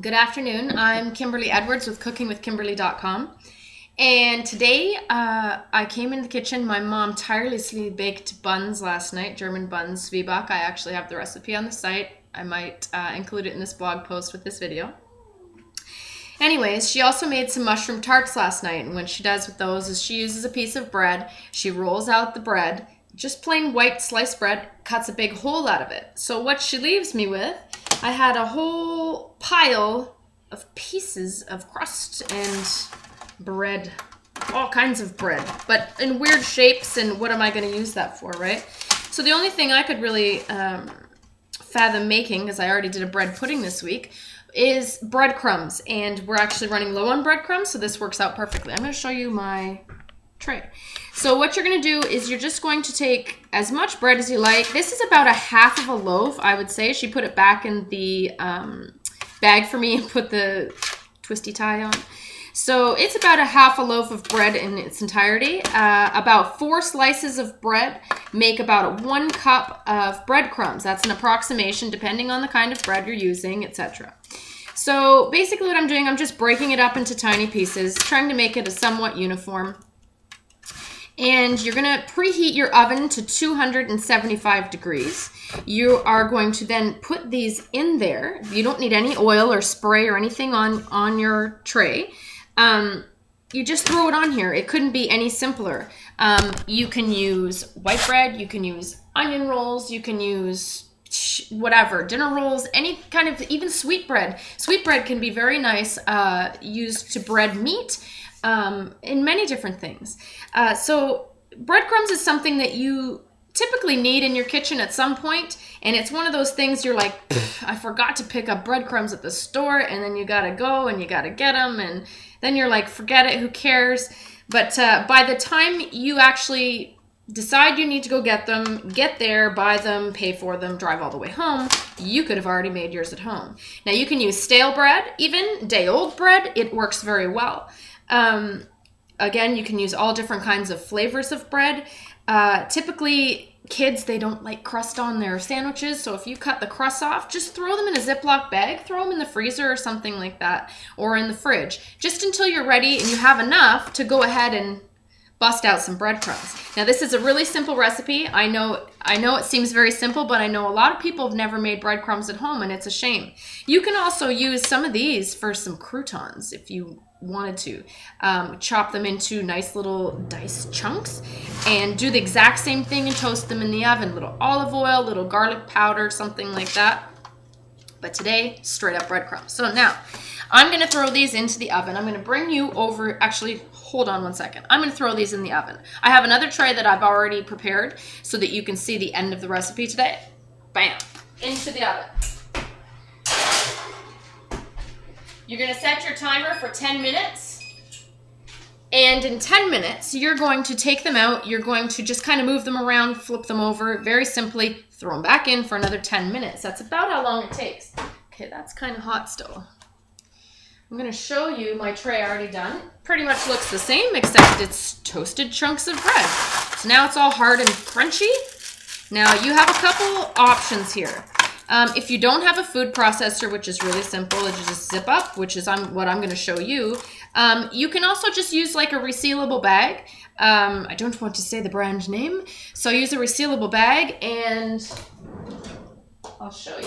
Good afternoon. I'm Kimberly Edwards with cookingwithkimberly.com, and today I came in the kitchen. My mom tirelessly baked buns last night, German buns, Wiebach. I actually have the recipe on the site. I might include it in this blog post with this video. Anyways, she also made some mushroom tarts last night, and what she does with those is she uses a piece of bread, she rolls out the bread, just plain white sliced bread, cuts a big hole out of it. So what she leaves me with, I had a whole pile of pieces of crust and bread, all kinds of bread, but in weird shapes, and what am I going to use that for, right? So the only thing I could really fathom making, because I already did a bread pudding this week, is breadcrumbs, and we're actually running low on breadcrumbs, so this works out perfectly. I'm going to show you my tray. So what you're going to do is you're just going to take as much bread as you like. This is about a half of a loaf, I would say. She put it back in the bag for me and put the twisty tie on. So it's about a half a loaf of bread in its entirety. About 4 slices of bread make about 1 cup of breadcrumbs. That's an approximation depending on the kind of bread you're using, etc. So basically what I'm doing, I'm just breaking it up into tiny pieces, trying to make it a somewhat uniform. And you're going to preheat your oven to 275 degrees. You are going to then put these in there. You don't need any oil or spray or anything on your tray. You just throw it on here. It couldn't be any simpler. You can use white bread. You can use onion rolls. You can use whatever, dinner rolls, any kind of, even sweetbread. Sweetbread can be very nice used to bread meat. In many different things. So breadcrumbs is something that you typically need in your kitchen at some point, and it's one of those things you're like, I forgot to pick up breadcrumbs at the store, and then you gotta go and you gotta get them, and then you're like, forget it, who cares? But by the time you actually decide you need to go get them, get there, buy them, pay for them, drive all the way home, you could have already made yours at home. Now you can use stale bread, even day-old bread, it works very well. Again, you can use all different kinds of flavors of bread. Typically kids, they don't like crust on their sandwiches. So if you cut the crust off, just throw them in a Ziploc bag, throw them in the freezer or something like that, or in the fridge, just until you're ready and you have enough to go ahead and bust out some breadcrumbs. Now this is a really simple recipe. I know it seems very simple, but I know a lot of people have never made breadcrumbs at home, and it's a shame. You can also use some of these for some croutons if you wanted to. Chop them into nice little diced chunks and do the exact same thing and toast them in the oven. Little olive oil, little garlic powder, something like that. But today, straight up breadcrumbs. So now, I'm going to throw these into the oven. I'm going to bring you over, actually, hold on one second. I'm going to throw these in the oven. I have another tray that I've already prepared so that you can see the end of the recipe today. Bam! Into the oven. You're going to set your timer for 10 minutes, and in 10 minutes, you're going to take them out. You're going to just kind of move them around, flip them over, very simply throw them back in for another 10 minutes. That's about how long it takes. Okay, that's kind of hot still. I'm going to show you my tray already done. Pretty much looks the same, except it's toasted chunks of bread. So now it's all hard and crunchy. Now you have a couple options here. If you don't have a food processor, which is really simple, you just zip up, which is what I'm going to show you. You can also just use like a resealable bag. I don't want to say the brand name, so use a resealable bag, and I'll show you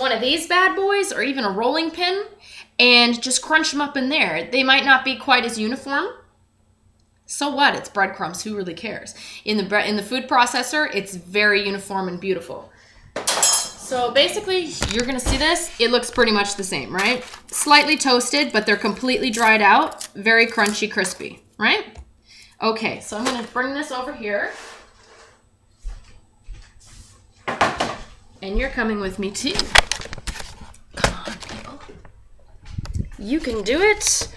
one of these bad boys, or even a rolling pin, and just crunch them up in there. They might not be quite as uniform. So what? It's breadcrumbs. Who really cares? In the food processor, it's very uniform and beautiful. So basically, you're gonna see this. It looks pretty much the same, right? Slightly toasted, but they're completely dried out. Very crunchy, crispy, right? Okay, so I'm gonna bring this over here. And you're coming with me too. Come on, people. You can do it.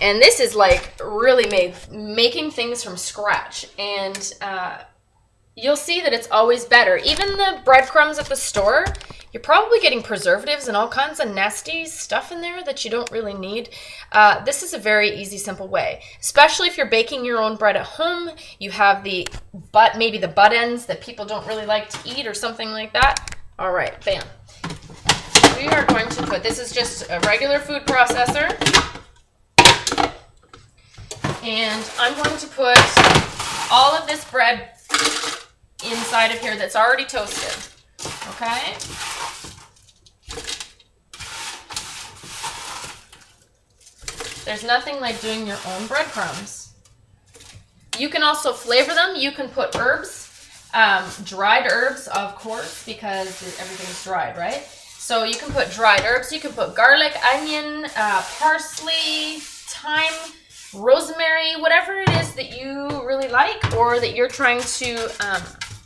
And this is like really making things from scratch. And, you'll see that it's always better. Even the breadcrumbs at the store, you're probably getting preservatives and all kinds of nasty stuff in there that you don't really need. This is a very easy, simple way, especially if you're baking your own bread at home. You have the butt, maybe the butt ends that people don't really like to eat or something like that. All right, bam. we are going to put, this is just a regular food processor, and I'm going to put all of this bread inside of here that's already toasted, okay? There's nothing like doing your own breadcrumbs. You can also flavor them. You can put herbs, dried herbs, of course, because everything's dried, right? So you can put dried herbs. You can put garlic, onion, parsley, thyme, rosemary, whatever it is that you really like or that you're trying to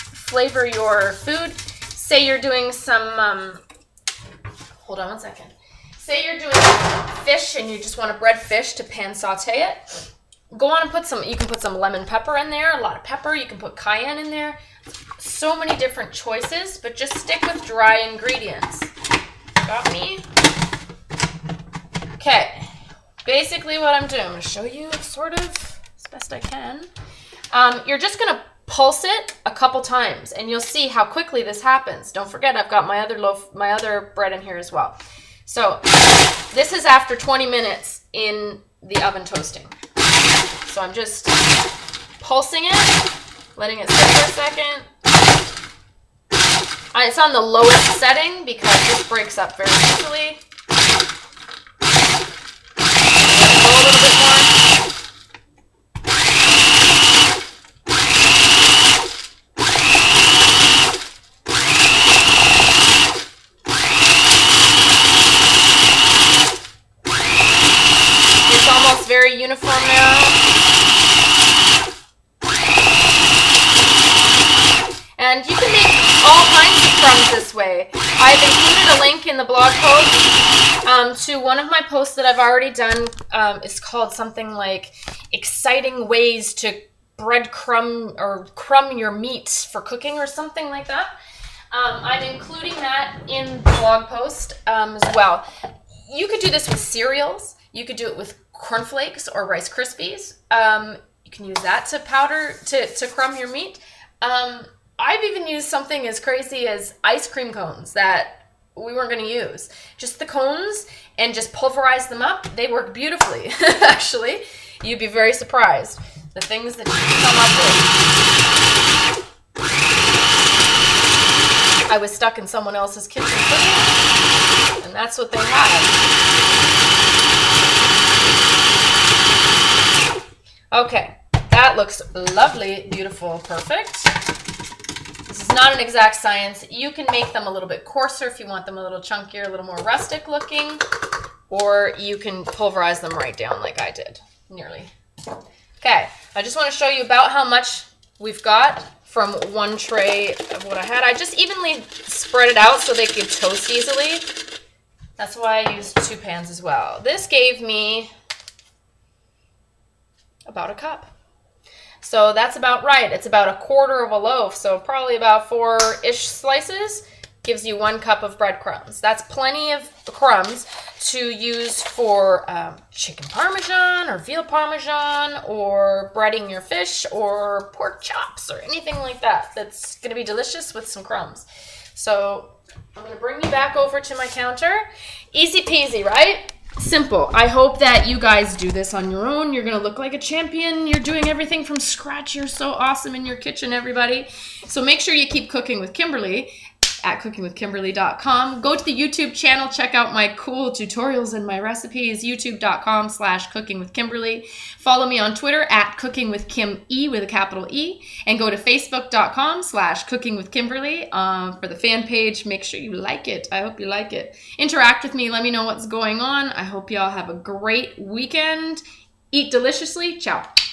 flavor your food. Say you're doing some, hold on one second. Say you're doing fish and you just want to bread fish to pan saute it. Go on and put some, you can put some lemon pepper in there, a lot of pepper. You can put cayenne in there. So many different choices, but just stick with dry ingredients. Got me? Okay. Basically what I'm doing, I'm going to show you sort of as best I can. You're just going to pulse it a couple times and you'll see how quickly this happens. Don't forget, I've got my other loaf, my other bread in here as well. So this is after 20 minutes in the oven toasting. So I'm just pulsing it, letting it sit for a second. It's on the lowest setting because this breaks up very easily. Very uniform now. And you can make all kinds of crumbs this way. I've included a link in the blog post to one of my posts that I've already done. It's called something like Exciting Ways to Breadcrumb or Crumb Your Meat for Cooking or something like that. I'm including that in the blog post as well. You could do this with cereals. You could do it with cornflakes or Rice Krispies. You can use that to powder, to crumb your meat. I've even used something as crazy as ice cream cones that we weren't going to use. Just the cones and just pulverize them up. They work beautifully, actually. You'd be very surprised the things that you can come up with. I was stuck in someone else's kitchen cooking, and that's what they had. Okay, that looks lovely, beautiful, perfect. This is not an exact science. You can make them a little bit coarser if you want them a little chunkier, a little more rustic looking, or you can pulverize them right down like I did, nearly. Okay, I just want to show you about how much we've got from one tray of what I had. I just evenly spread it out so they could toast easily. That's why I used two pans as well. This gave me about a cup. So that's about right. It's about a quarter of a loaf, so probably about four-ish slices gives you 1 cup of breadcrumbs. That's plenty of crumbs to use for chicken parmesan or veal parmesan or breading your fish or pork chops or anything like that. That's going to be delicious with some crumbs. So I'm going to bring you back over to my counter. Easy peasy, right? Simple. I hope that you guys do this on your own. You're going to look like a champion. You're doing everything from scratch. You're so awesome in your kitchen, everybody. So make sure you keep cooking with Kimberly at cookingwithkimberly.com. Go to the YouTube channel. Check out my cool tutorials and my recipes, youtube.com/cookingwithkimberly. Follow me on Twitter at cookingwithkime with a capital E. And go to facebook.com/cookingwithkimberly for the fan page. Make sure you like it. I hope you like it. Interact with me. Let me know what's going on. I hope y'all have a great weekend. Eat deliciously. Ciao.